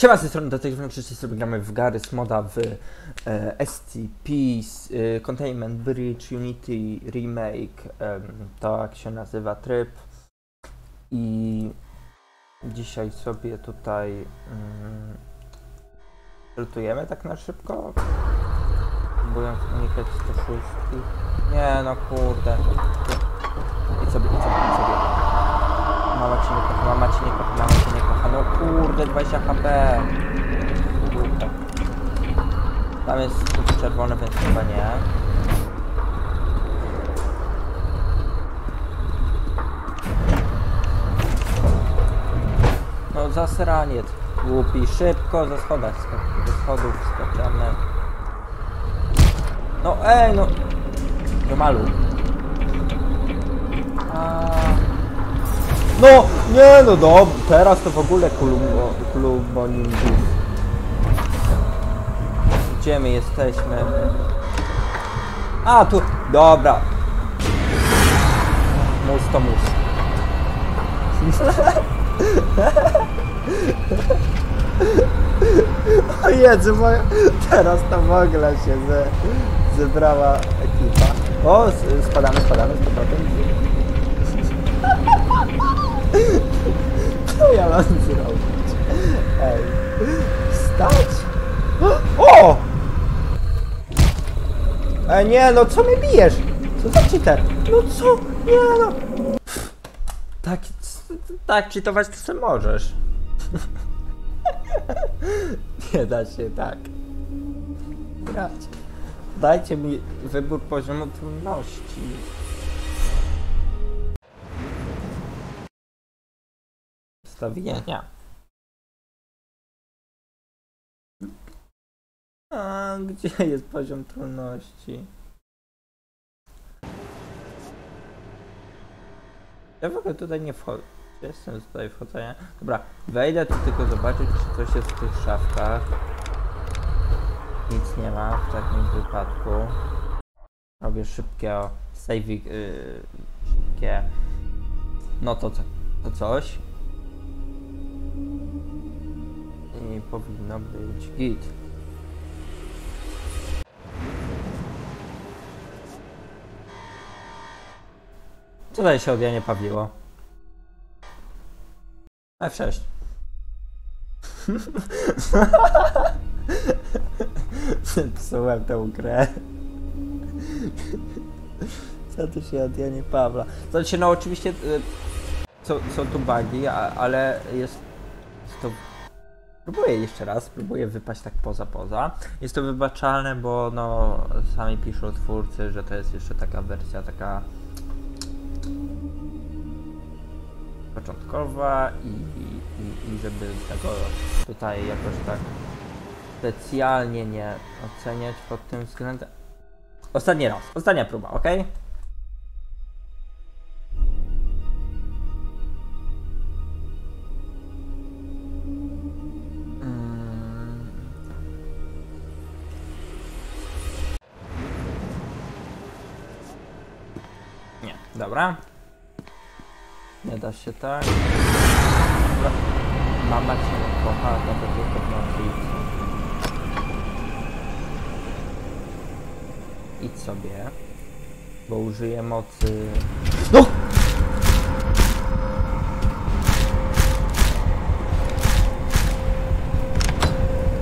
Siema, z tej strony do tej sobie gramy w Gary's Moda, w SCP, Containment Breach, Unity Remake, tak się nazywa tryb. I dzisiaj sobie tutaj lutujemy tak na szybko, próbując unikać 106. Nie no kurde. I sobie. Mama cię nie kocha, no kurde, 20 HP. Kurde. Tam jest tu czerwone, więc chyba nie. No zasraniec, głupi, szybko ze schodów, skaczamy. No ej, no. Jomalu. No, nie no dobra, teraz to w ogóle klub gdzie my jesteśmy? A, tu, dobra. Mus to mus. O Jezu, teraz to w ogóle się zebrała ekipa. O, spadamy z powrotem. Co ja mam zrobić? Ej, wstać? O! Ej, nie no, co mnie bijesz? Co za cheater? No co? Nie no! Tak cheatować to se możesz. Nie da się tak grać. Dajcie mi wybór poziomu trudności. Ustawienia. A gdzie jest poziom trudności? Ja w ogóle tutaj nie wchodzę. Jestem tutaj wchodzenia. Dobra, wejdę tu tylko zobaczyć, czy coś jest w tych szafkach. Nic nie ma w takim wypadku. Robię szybkie saving, szybkie. No to coś. Nie powinno być git. Tutaj się od nie pawiło. F6. Psułem tę grę. Co tu się od nie Pawła? Znaczy, no oczywiście są tu bugi, ale jest to... Próbuję jeszcze raz, próbuję wypaść tak poza. Jest to wybaczalne, bo no sami piszą twórcy, że to jest jeszcze taka wersja taka początkowa i żeby tego tutaj jakoś tak specjalnie nie oceniać pod tym względem. Ostatni raz, ostatnia próba, ok? Dobra. Nie da się tak. Dobra. Mama cię nie kocha, to będzie podnosić. Idź sobie. Bo użyję mocy. No!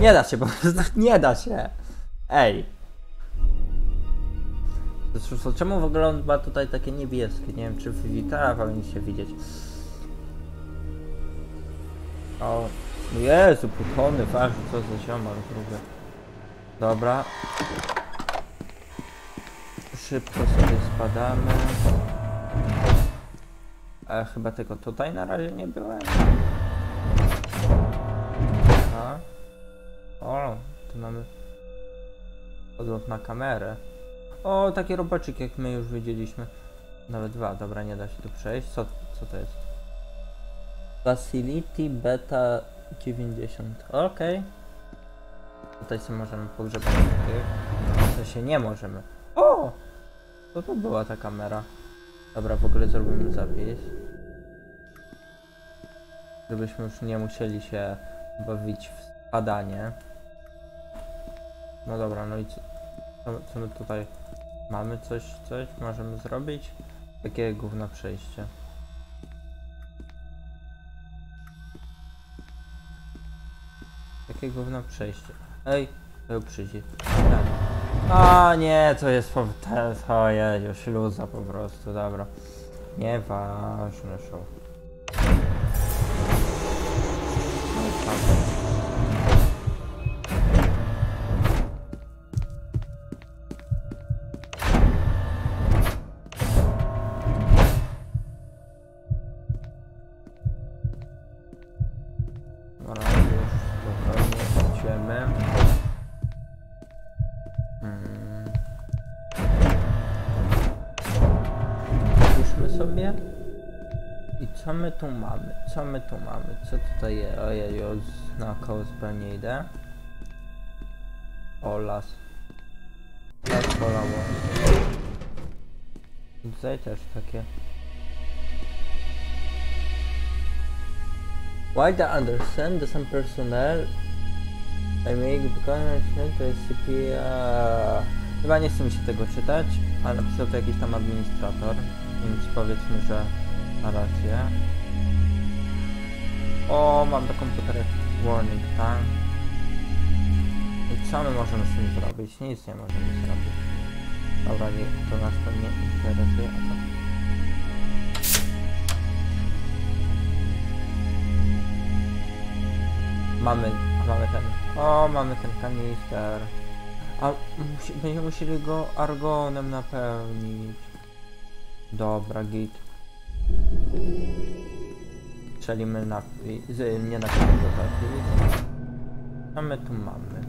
Nie da się, bo nie da się. Ej. Zresztą, czemu w ogóle on ma tutaj takie niebieskie? Nie wiem, czy wywitała, powinni się widzieć. O, Jezu, putony, fajnie, co za ziomar, gruby. Dobra. Szybko sobie spadamy. A chyba tego tutaj na razie nie byłem. A? O, tu mamy odlot na kamerę. O, taki robaczyk, jak my już widzieliśmy. Nawet dwa, dobra, nie da się tu przejść. Co to jest? Facility Beta 90. Okej. Okay. Tutaj sobie możemy pogrzebać tych. To się nie możemy. O! Co to była ta kamera? Dobra, w ogóle zrobimy zapis. Żebyśmy już nie musieli się bawić w spadanie. No dobra, no i co my tutaj mamy? Coś możemy zrobić? Takie gówno przejście. Takie gówno przejście. Ej, był przycisk. O nie, to jest już luza po prostu, dobra. Nieważne show. Co my tu mamy? Co my tu mamy? Co tutaj jest? Ojej, oznakowo zupełnie idę. O, las. Las bolało. Tutaj też takie. Why do I understand that some personnel I make because to jest SCP. Chyba nie chce mi się tego czytać, ale napisał to jakiś tam administrator, więc powiedzmy, że na razie. O, mam do komputera warning time. I co my możemy z tym zrobić? Nic nie możemy zrobić. Dobra, to nas to nie interesuje. A co? Mamy ten kanister. A będziemy musieli go argonem napełnić. Dobra, git. Strzelimy na... nie na pewno. A my tu mamy.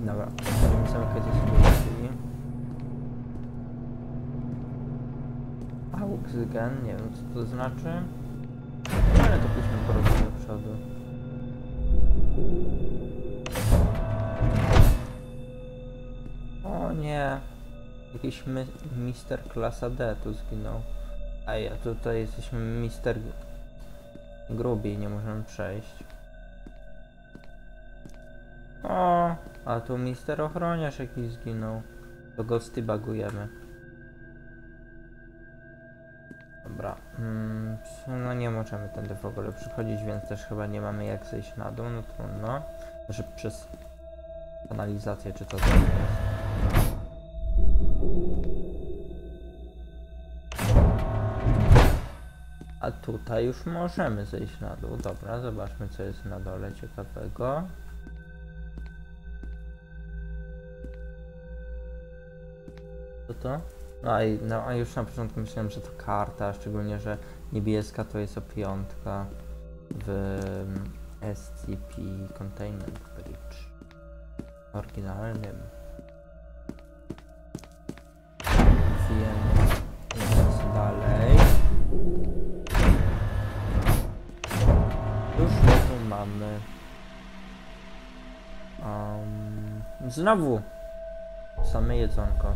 Dobra, strzelimy samkę ze sobie. Auxgen, nie wiem co to znaczy. Ale to byśmy po prostu do przodu. O nie. Jakiś mister klasa D tu zginął. Ej, a tutaj jesteśmy mister grubi, nie możemy przejść. O, a tu mister ochroniarz jakiś zginął. To go stybagujemy. Dobra, no nie możemy tędy w ogóle przychodzić, więc też chyba nie mamy jak zejść na dół, no trudno. Może przez kanalizację czy to jest. A tutaj już możemy zejść na dół. Dobra, zobaczmy co jest na dole ciekawego. Co to? No a już na początku myślałem, że to karta, szczególnie, że niebieska to jest O5 w SCP Containment Breach. Oryginalnym. Wiem, co dalej. Znowu same jedzonko.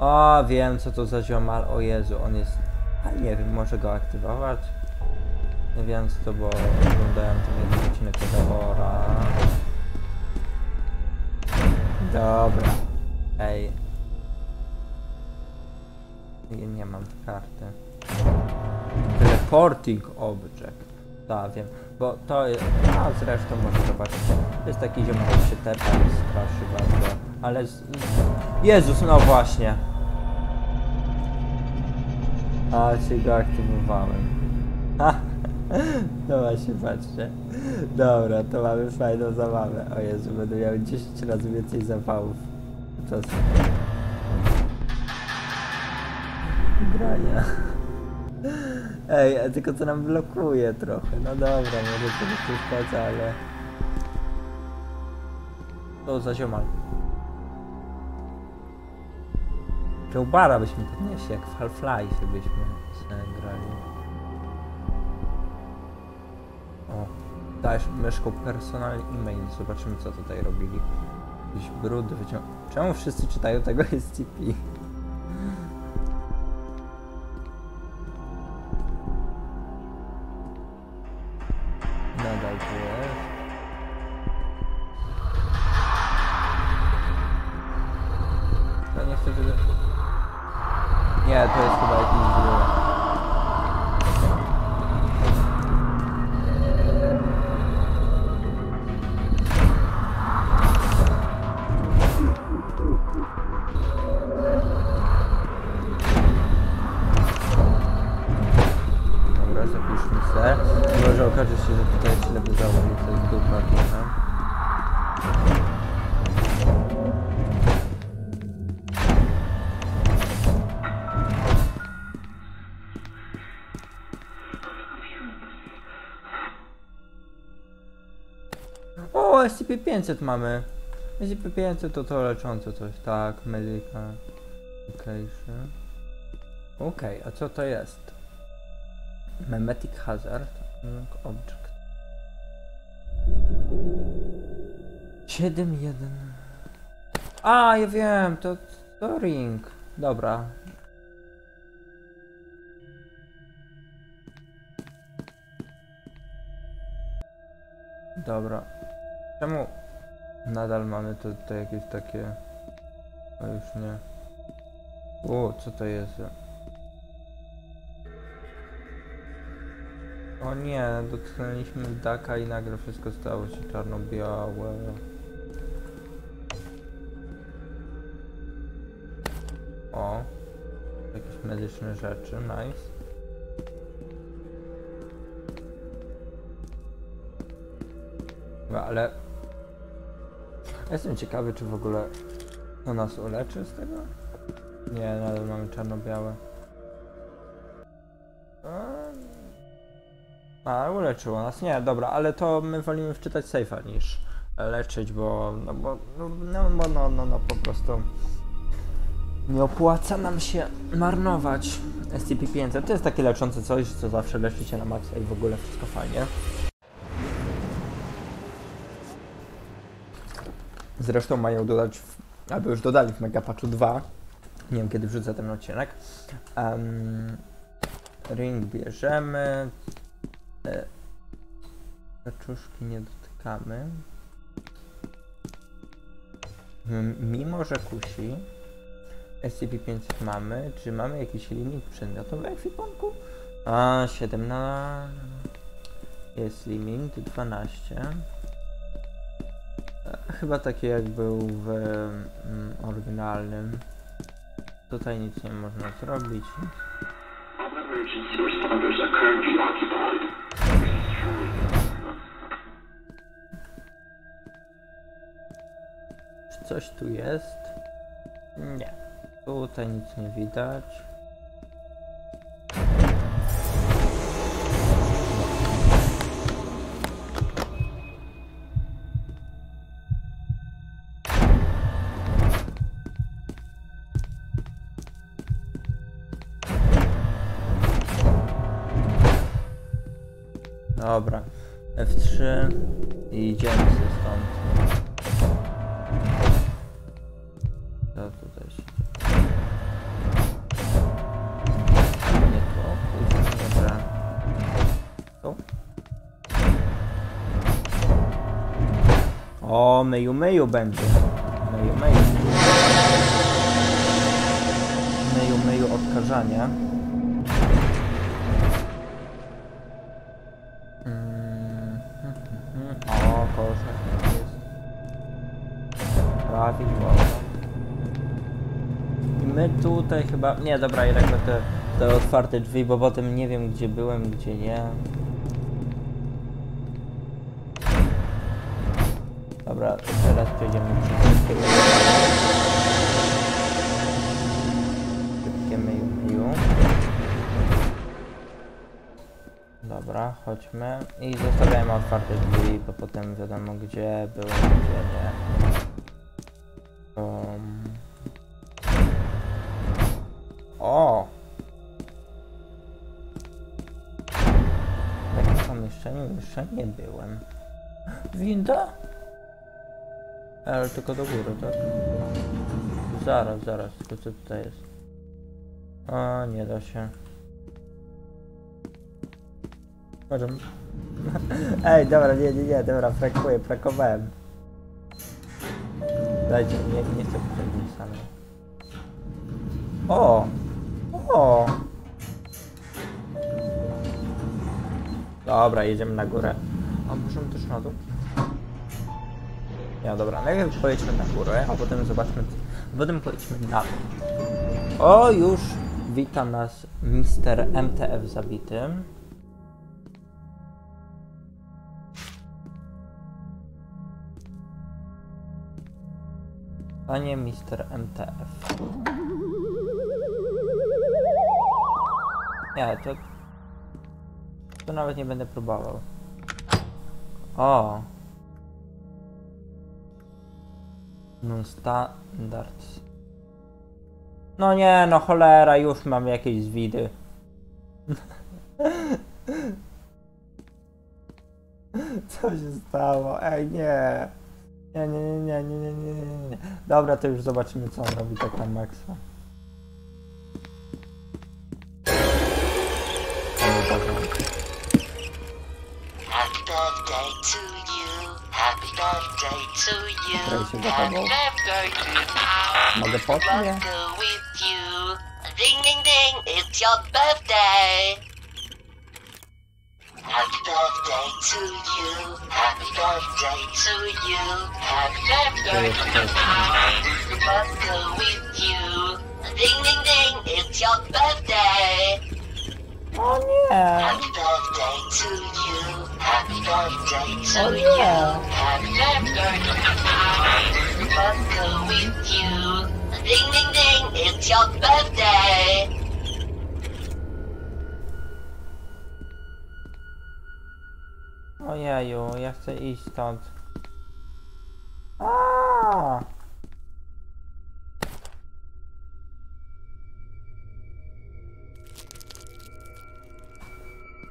O, wiem co to za ziomal. O Jezu, on jest... A nie wiem, może go aktywować? Nie wiem co to, bo oglądałem ten jeden odcinek Kedawora. Dobra. Ej. Nie mam karty. Teleporting object. Tak, wiem, bo to jest, a zresztą może zobaczyć, to jest taki ziomek, który się tepa i straszy bardzo, ale Jezus, no właśnie! A, się go aktywowałem. No właśnie, patrzcie. Dobra, to mamy fajną zabawę. O Jezu, będę miał 10 razy więcej zapałów. Czas. Grania. Ej, tylko co nam blokuje trochę. No dobra, może to nie przeszkadza, ale... To za ziomal. Joubara byśmy podnieśli, jak w Half-Life byśmy grali. O, dajesz myszką personal email. Zobaczymy co tutaj robili. Jakiś brud wyciągnął. Czemu wszyscy czytają tego SCP? nadal tu jest. To niestety... Nie, to jest chyba jakiś drugi. Może okaże się, że tutaj się lepiej założyć coś z dupa, nie? O, SCP-500 mamy. SCP-500 to to leczące coś, tak, medyka. Okej, a co to jest? Memetic hazard, object 7.1. A, ja wiem, to ring. Dobra. Dobra. Czemu nadal mamy tutaj jakieś takie... O, już nie. O, co to jest? O nie, dotknęliśmy daka i nagle wszystko stało się czarno-białe. O, jakieś medyczne rzeczy, nice. No ale... Jestem ciekawy, czy w ogóle to nas uleczy z tego? Nie, nadal mamy czarno-białe. A, uleczyło nas. Nie, dobra, ale to my wolimy wczytać safe'a niż leczyć, bo po prostu nie opłaca nam się marnować. SCP-500 to jest takie leczące coś, co zawsze leczy się na maksa i w ogóle wszystko fajnie. Zresztą mają dodać, albo już dodali w Megapatchu 2. Nie wiem, kiedy wrzucę ten odcinek. Ring bierzemy. Kaczuszki nie dotykamy, mimo że kusi. SCP-500 mamy. Czy mamy jakiś limit przedmiotów w ekwipunku? A, 7 na... Jest limit, 12. Chyba taki jak był w oryginalnym. Tutaj nic nie można zrobić. Czy coś tu jest? Nie. Tutaj nic nie widać. Dobra, F3 i idziemy stąd. Co tutaj się dzieje? Nie tu, dobra. Tu. O, myju będzie. Myju odkażania. I my tutaj chyba... Nie, dobra, jednak na te otwarte drzwi, bo potem nie wiem, gdzie byłem, gdzie nie. Dobra, teraz przejdziemy przez szybkie myju. Dobra, chodźmy. I zostawiamy otwarte drzwi, bo potem wiadomo, gdzie byłem, gdzie nie. O! W takim pomieszczeniu jeszcze nie byłem. Winda? Ale tylko do góry, tak? Zaraz, tylko co tutaj jest? A, nie da się. Może... Ej, dobra, nie, dobra, frakowałem. Dajcie, nie chcę przebić sam. O! Dobra, jedziemy na górę. A możemy też na dół? Ja, dobra, najpierw pojedźmy na górę, a potem zobaczmy... Potem pojedźmy na dół. O, już wita nas Mister MTF zabity. Panie Mister MTF. Nie, to nawet nie będę próbował. O! Non-standards. No nie, no cholera, już mam jakieś zwidy. Co się stało? Ej, nie. Nie. Dobra, to już zobaczymy, co on robi tak na maksa. Happy birthday to you, happy birthday to you, happy birthday to you, mogę poczuć? Ding ding ding, it's your birthday. Happy birthday to you, happy birthday to you, happy birthday to you, happy birthday with you, ding ding ding, it's your birthday. O nie! Happy birthday to you, happy birthday to you, happy birthday to you, happy birthday with you, ding ding ding, it's your birthday. Ojeju, ja chcę iść stąd. Aaaa!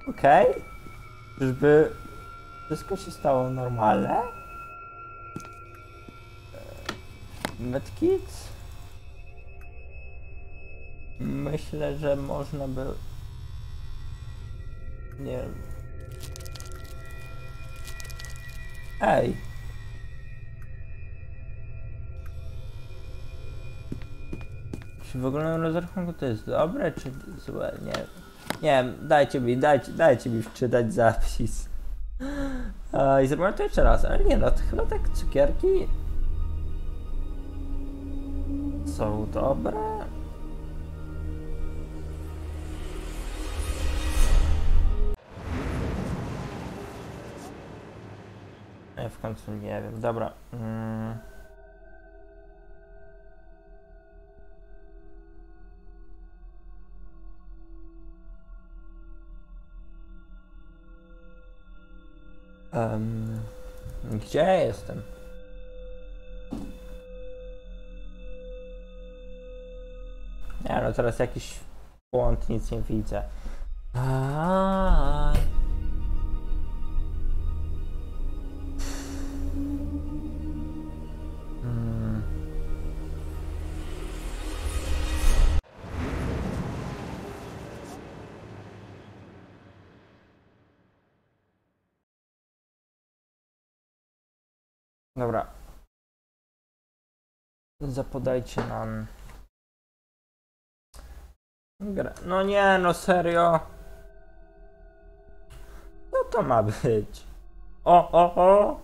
Okej? Okay. Czyżby wszystko się stało normalne? Medkit? Myślę, że można by... Nie wiem. Ej! Czy w ogóle rozrachunku to jest dobre, czy złe? Nie wiem, dajcie mi wczytać zapis. I zrobię to jeszcze raz, ale nie no, to chyba tak cukierki... są dobre? W końcu nie wiem, dobra. Gdzie ja jestem? Nie no, teraz jakiś błąd, nic nie widzę. Dobra. Zapodajcie nam grę. No nie, no serio. No to ma być. O.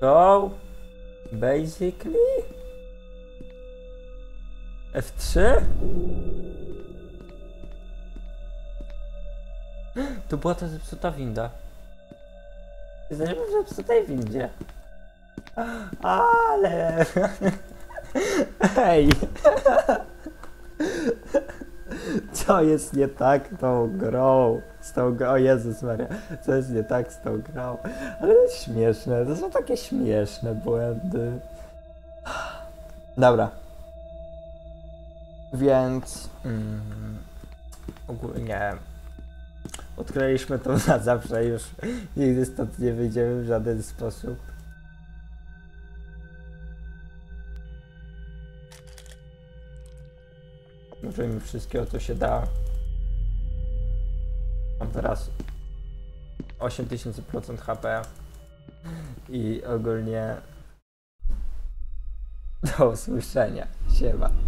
So basically F3. To była ta zepsuta winda. Jesteśmy w zepsutej windzie. Ale... Ej! Co jest nie tak tą grą? O Jezus Maria, co jest nie tak z tą grą? Ale to jest śmieszne, to są takie śmieszne błędy. Dobra. Więc... ogólnie... Odkryliśmy to na zawsze, już nigdy stąd nie wyjdziemy w żaden sposób. użyjmy wszystkiego, co się da. Mam teraz 8000% HP i ogólnie do usłyszenia. Siema.